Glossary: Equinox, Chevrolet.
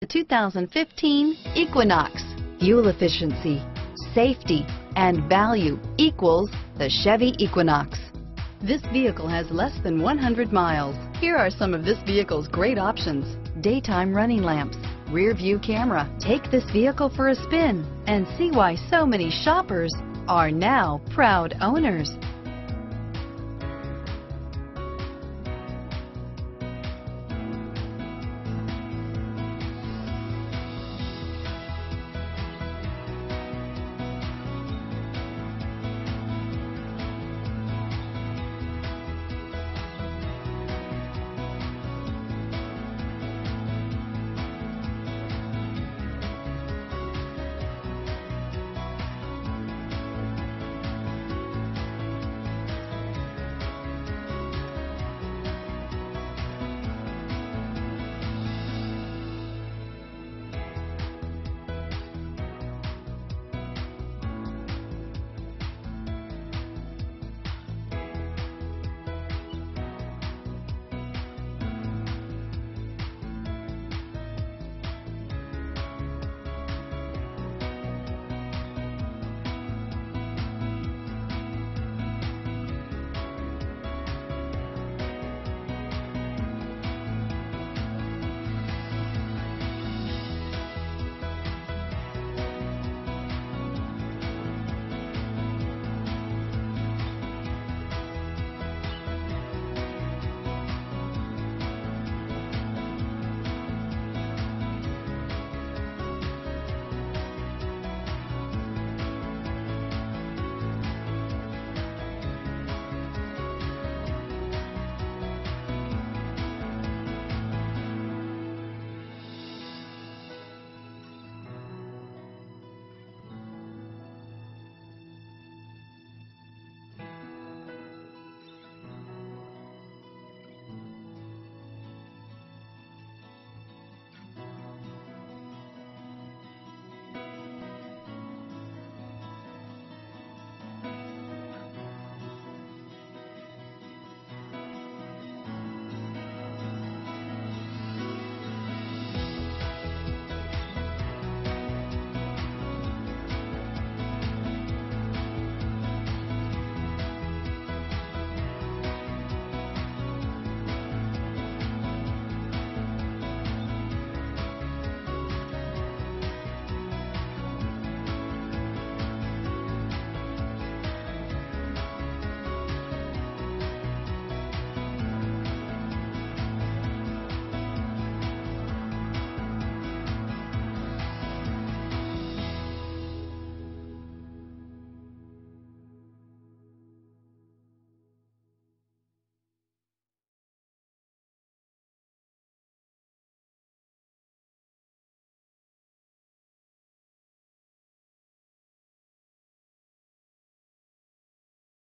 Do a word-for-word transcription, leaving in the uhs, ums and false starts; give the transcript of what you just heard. The two thousand fifteen Equinox. Fuel efficiency, safety, and value equals the Chevy Equinox. This vehicle has less than one hundred miles. Here are some of this vehicle's great options: daytime running lamps, rear view camera. Take this vehicle for a spin and see why so many shoppers are now proud owners.